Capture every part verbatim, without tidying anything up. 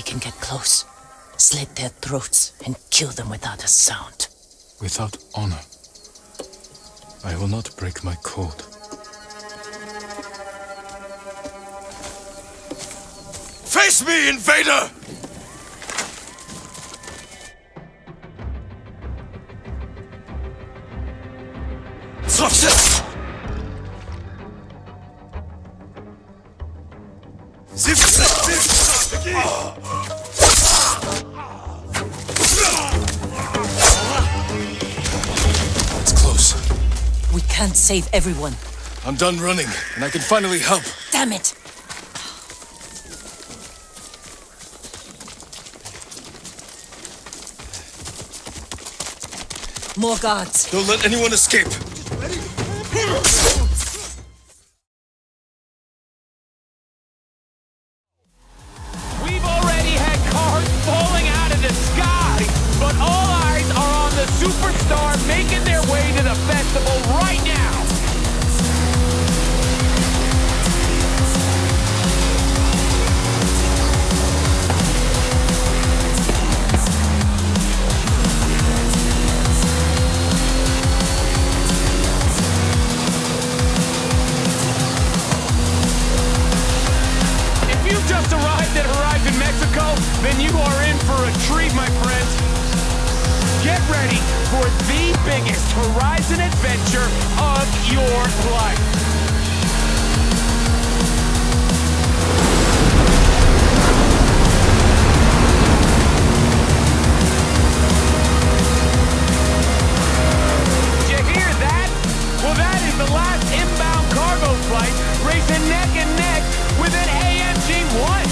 we can get close, slit their throats, and kill them without a sound. Without honor. I will not break my code. Face me, invader! Save everyone. I'm done running, and I can finally help. Damn it! More guards. Don't let anyone escape. We've already had cars falling out of the sky, but all eyes are on the superstar making their way to the festival right now. Then you are in for a treat, my friends. Get ready for the biggest Horizon adventure of your life. Did you hear that? Well, that is the last inbound cargo flight racing neck and neck with an A M G one.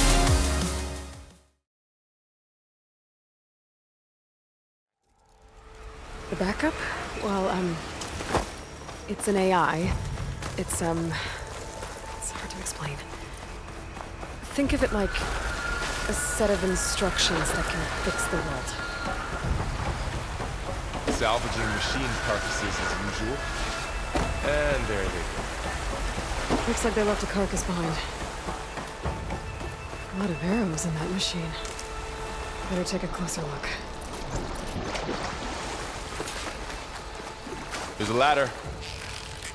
The backup? Well, um... it's an A I. It's, um... it's hard to explain. Think of it like a set of instructions that can fix the world. Salvaging machine carcasses as usual. And there they go. Looks like they left a carcass behind. A lot of arrows in that machine. Better take a closer look. There's a ladder.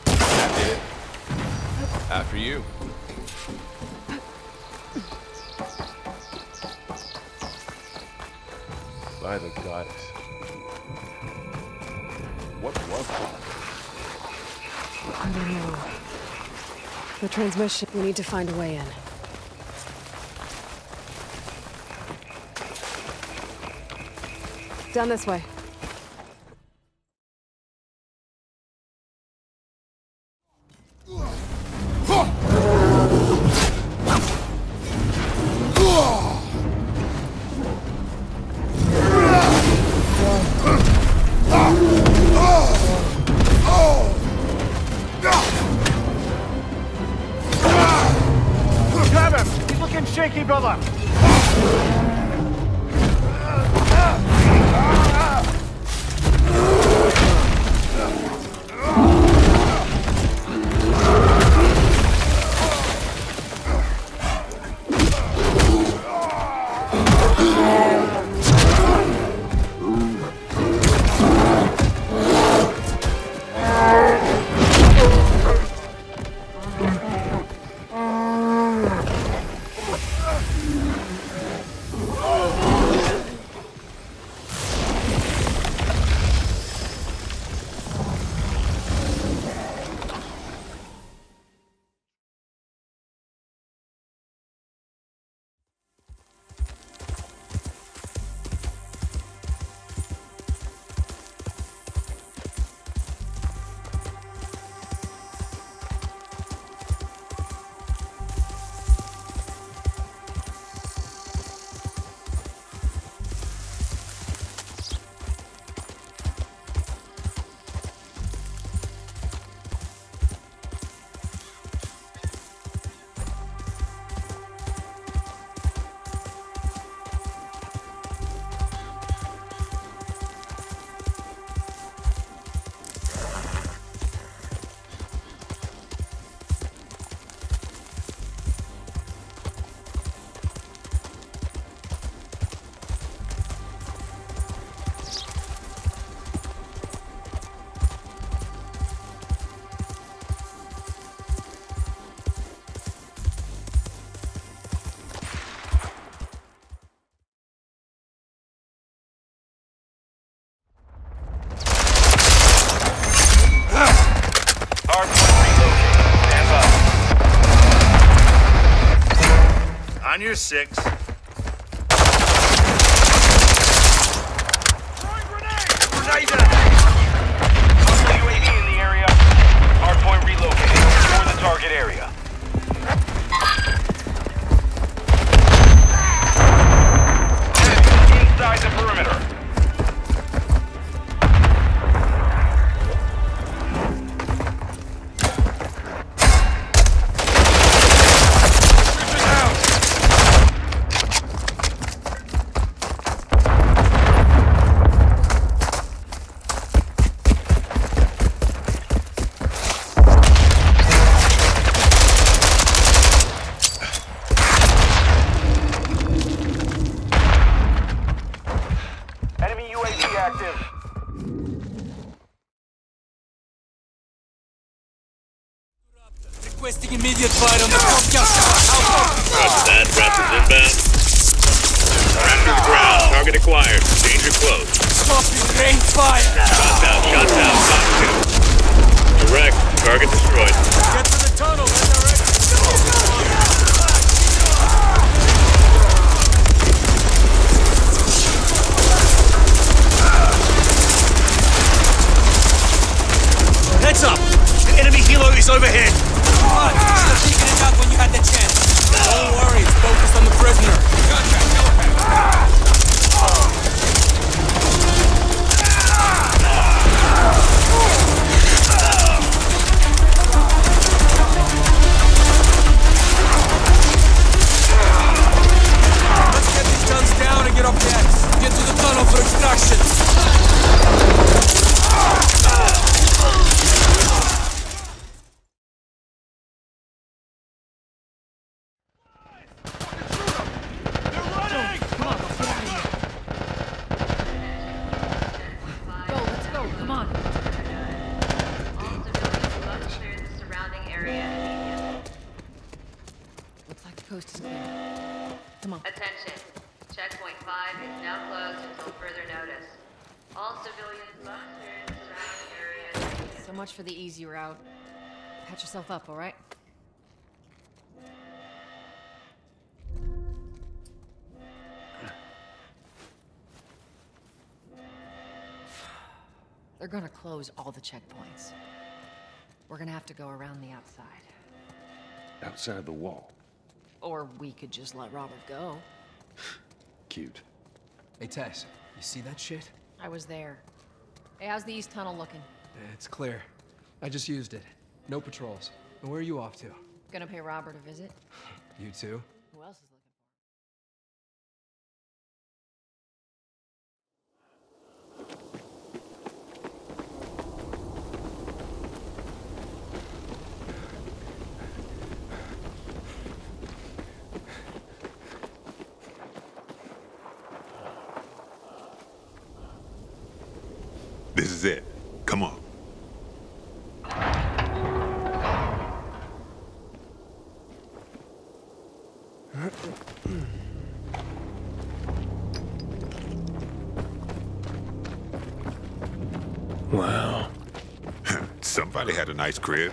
That did it. After you. By the goddess. What was that? I don't know. The transmission, we need to find a way in. Down this way. Yeah. On your six. Requesting immediate fire on the Comcast tower. Roger that. Raptors inbound. Raptors ground. Target acquired. Danger close. Stopping range fire. Shots out. Shots out. Shot two. Direct. Target destroyed. Get to the tunnel. Redirect. Heads up. The enemy helo is overhead. Come on, you should have taken it out when you had the chance. Don't worry, it's focused on the prisoner. Gotcha, telepath. Let's get these guns down and get off the axe. Get to the tunnel for extraction. For the easy route. Patch yourself up, all right? They're gonna close all the checkpoints. We're gonna have to go around the outside. Outside the wall? Or we could just let Robert go. Cute. Hey, Tess, you see that shit? I was there. Hey, how's the east tunnel looking? It's clear. I just used it. No patrols. And where are you off to? Gonna pay Robert a visit. You too? Who else is looking for? This is it. Come on. Wow. Somebody had a nice crib.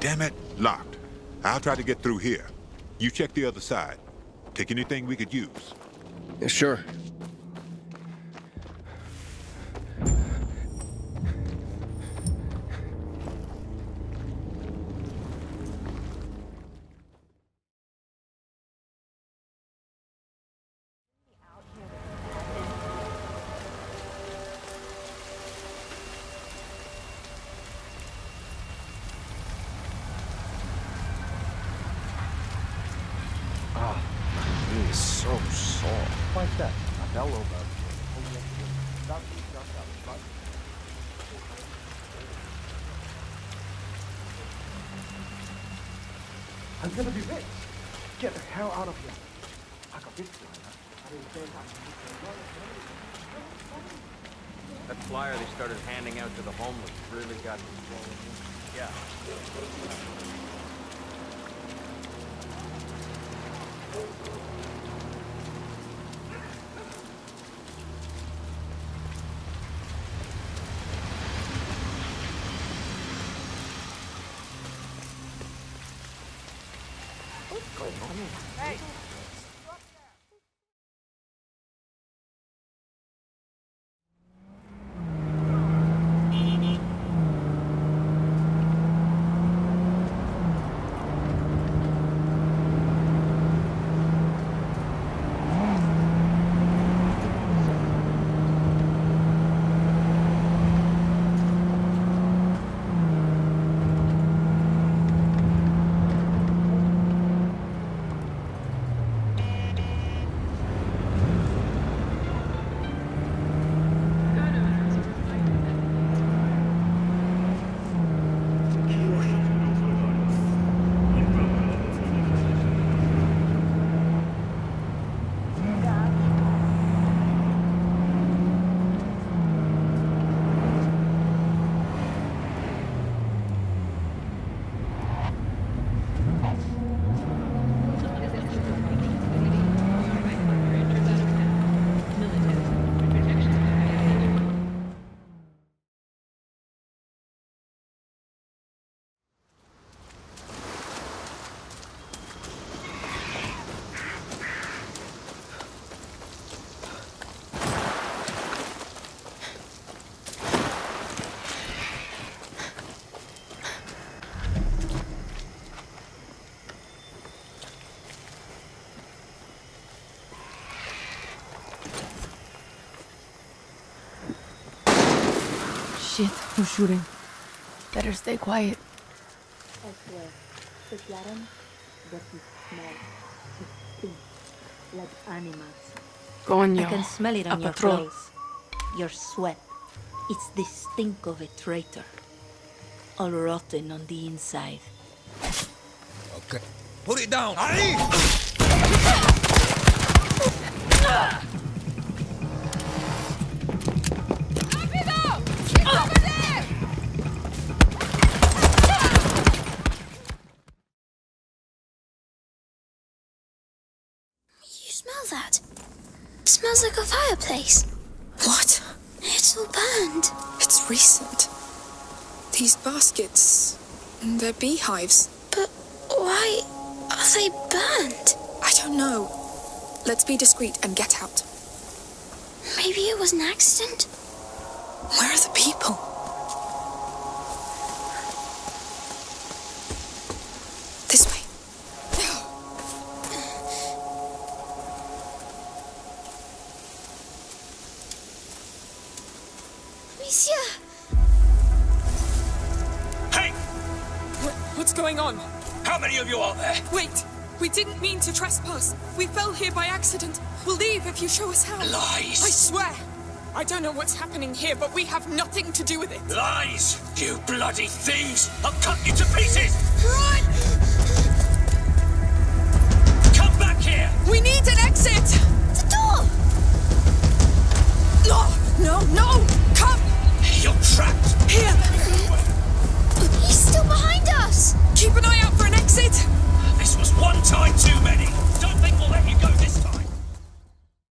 Damn it, locked. I'll try to get through here. You check the other side. Take anything we could use. Yeah, sure. I'm gonna be rich! Get the hell out of here! I got this one. I didn't think I could. That flyer they started handing out to the homeless really got me going. Yeah. Hey! Shit, who's shooting? Better stay quiet. Go on, yo. I can smell it on your clothes. Your sweat. It's the stink of a traitor. All rotten on the inside. Okay. Put it down! Ali! That it smells like a fireplace. What? It's all burned. It's recent. These baskets and their beehives. But why are they burned? I don't know. Let's be discreet and get out. Maybe it was an accident. Where are the people? This way. On. How many of you are there? Wait! We didn't mean to trespass. We fell here by accident. We'll leave if you show us how. Lies! I swear! I don't know what's happening here, but we have nothing to do with it. Lies! You bloody thieves! I'll cut you to pieces! Run! Come back here! We need an exit! The door! No! No! No!